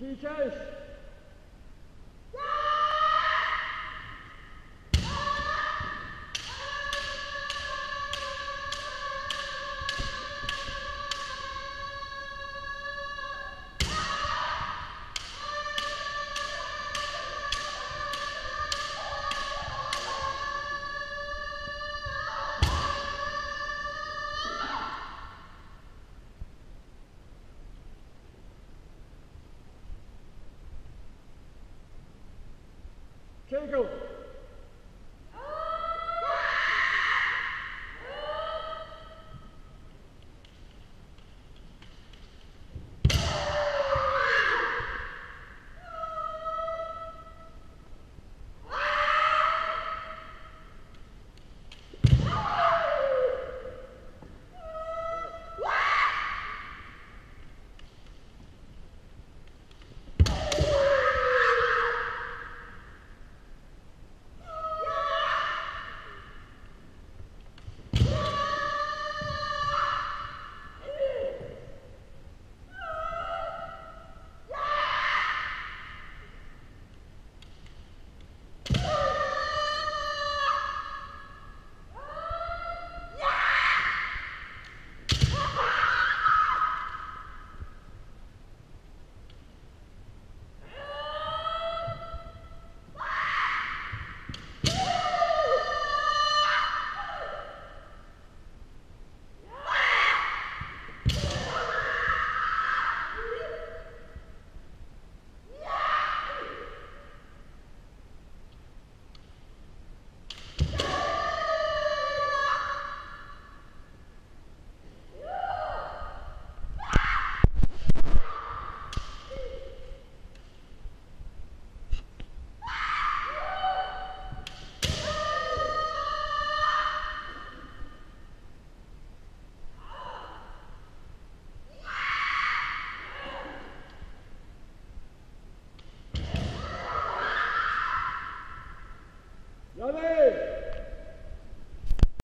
Teachers! Keiko!